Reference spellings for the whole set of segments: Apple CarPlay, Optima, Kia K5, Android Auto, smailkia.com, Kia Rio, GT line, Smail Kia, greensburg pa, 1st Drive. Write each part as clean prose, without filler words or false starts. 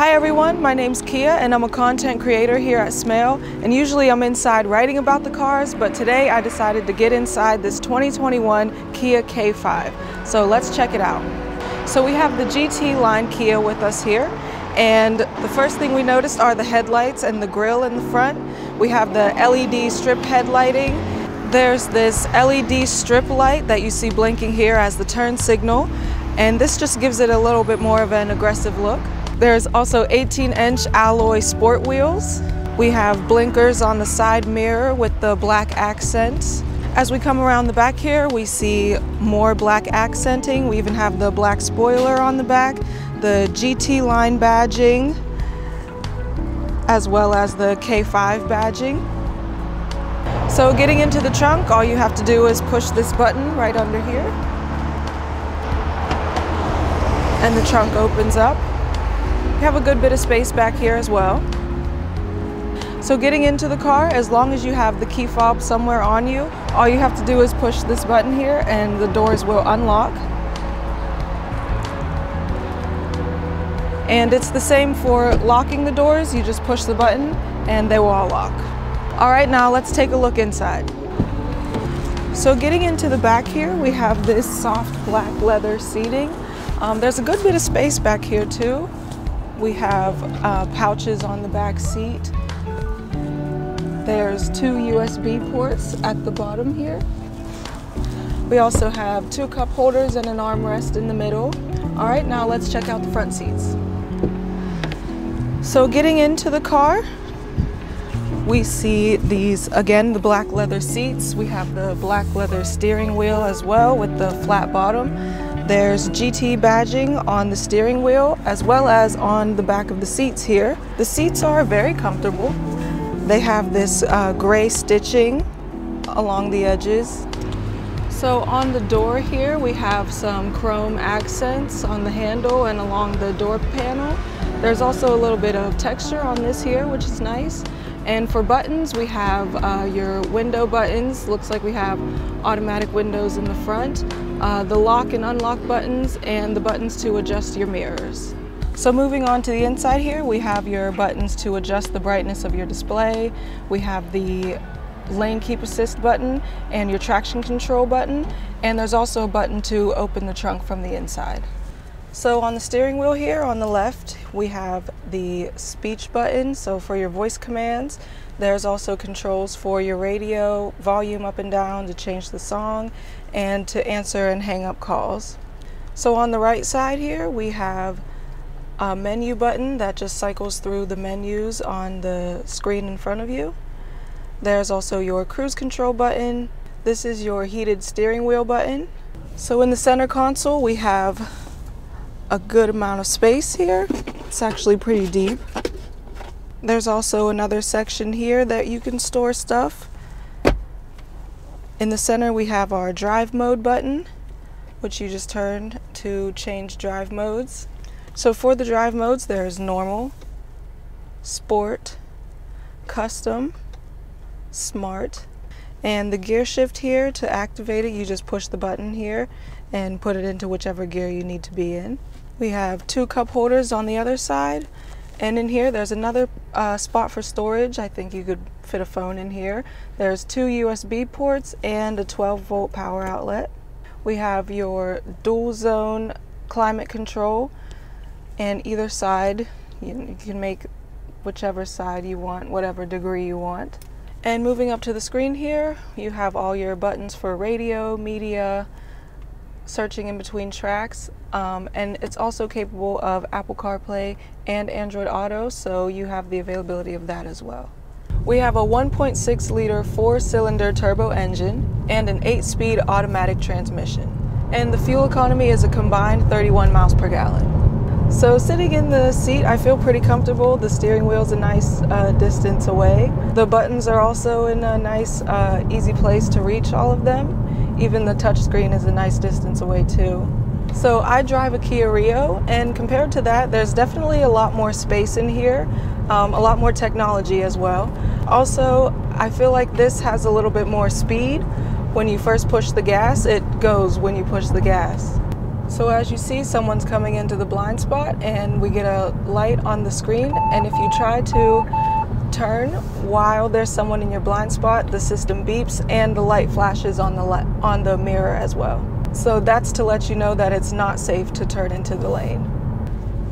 Hi everyone, my name's Kia and I'm a content creator here at Smail, and usually I'm inside writing about the cars, but today I decided to get inside this 2021 Kia K5. So let's check it out. So we have the GT line Kia with us here, and the first thing we noticed are the headlights and the grille in the front. We have the LED strip headlighting. There's this LED strip light that you see blinking here as the turn signal, and this just gives it a little bit more of an aggressive look. There's also 18-inch alloy sport wheels. We have blinkers on the side mirror with the black accents. As we come around the back here, we see more black accenting. We even have the black spoiler on the back, the GT line badging, as well as the K5 badging. So getting into the trunk, all you have to do is push this button right under here, and the trunk opens up. We have a good bit of space back here as well. So getting into the car, as long as you have the key fob somewhere on you, all you have to do is push this button here and the doors will unlock. And it's the same for locking the doors. You just push the button and they will all lock. All right, now let's take a look inside. So getting into the back here, we have this soft black leather seating. There's a good bit of space back here too. We have pouches on the back seat. There's two USB ports at the bottom here. We also have two cup holders and an armrest in the middle. All right, now let's check out the front seats. So getting into the car, we see these, again, the black leather seats. We have the black leather steering wheel as well with the flat bottom. There's GT badging on the steering wheel as well as on the back of the seats here. The seats are very comfortable. They have this gray stitching along the edges. So on the door here we have some chrome accents on the handle and along the door panel. There's also a little bit of texture on this here, which is nice. And for buttons, we have your window buttons. Looks like we have automatic windows in the front. The lock and unlock buttons, and the buttons to adjust your mirrors. So moving on to the inside here, we have your buttons to adjust the brightness of your display. We have the lane keep assist button and your traction control button, and there's also a button to open the trunk from the inside. So on the steering wheel here on the left, we have the speech button, so for your voice commands. There's also controls for your radio, volume up and down, to change the song, and to answer and hang up calls. So on the right side here, we have a menu button that just cycles through the menus on the screen in front of you. There's also your cruise control button. This is your heated steering wheel button. So in the center console, we have a good amount of space here. It's actually pretty deep. There's also another section here that you can store stuff. In the center we have our drive mode button, which you just turn to change drive modes. So for the drive modes, there's normal, sport, custom, smart, and the gear shift here. To activate it, you just push the button here and put it into whichever gear you need to be in. We have two cup holders on the other side. And in here, there's another spot for storage. I think you could fit a phone in here. There's two USB ports and a 12-volt power outlet. We have your dual zone climate control, and either side, you can make whichever side you want, whatever degree you want. And moving up to the screen here, you have all your buttons for radio, media, searching in between tracks, and it's also capable of Apple CarPlay and Android Auto, so you have the availability of that as well. We have a 1.6 liter 4-cylinder turbo engine and an 8-speed automatic transmission, and the fuel economy is a combined 31 miles per gallon. So sitting in the seat, I feel pretty comfortable. The steering wheel's a nice distance away. The buttons are also in a nice easy place to reach all of them. Even the touchscreen is a nice distance away too. So I drive a Kia Rio, and compared to that, there's definitely a lot more space in here, a lot more technology as well. Also, I feel like this has a little bit more speed. When you first push the gas, it goes when you push the gas. So as you see, someone's coming into the blind spot and we get a light on the screen, and if you try to turn while there's someone in your blind spot, the system beeps and the light flashes on the mirror as well. So that's to let you know that it's not safe to turn into the lane.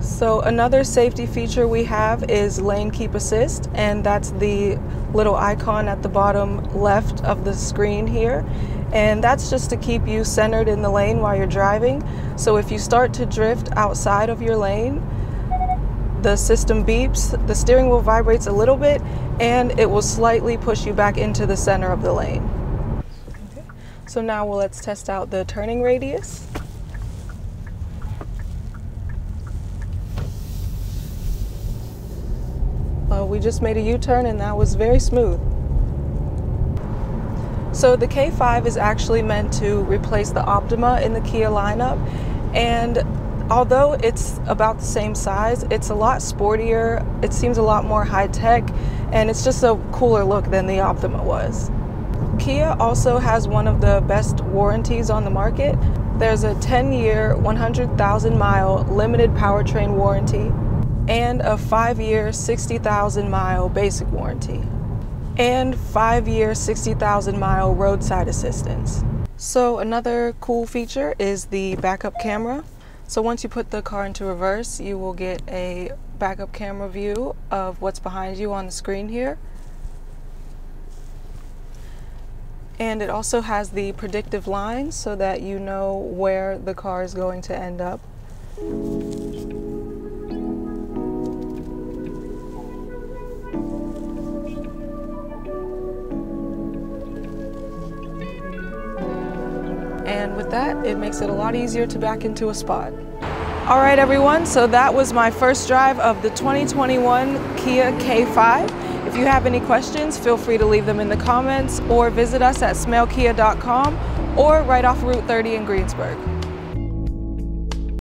So another safety feature we have is lane keep assist, and that's the little icon at the bottom left of the screen here. And that's just to keep you centered in the lane while you're driving. So if you start to drift outside of your lane, the system beeps, the steering wheel vibrates a little bit, and it will slightly push you back into the center of the lane. Okay. So now let's test out the turning radius. We just made a U-turn and that was very smooth. So the K5 is actually meant to replace the Optima in the Kia lineup, and although it's about the same size, it's a lot sportier, it seems a lot more high-tech, and it's just a cooler look than the Optima was. Kia also has one of the best warranties on the market. There's a 10-year, 100,000 mile limited powertrain warranty, and a 5-year, 60,000 mile basic warranty, and 5-year, 60,000 mile roadside assistance. So another cool feature is the backup camera. So once you put the car into reverse, you will get a backup camera view of what's behind you on the screen here. And it also has the predictive lines so that you know where the car is going to end up. And with that, it makes it a lot easier to back into a spot. All right, everyone, so that was my first drive of the 2021 Kia K5. If you have any questions, feel free to leave them in the comments or visit us at smailkia.com or right off Route 30 in Greensburg.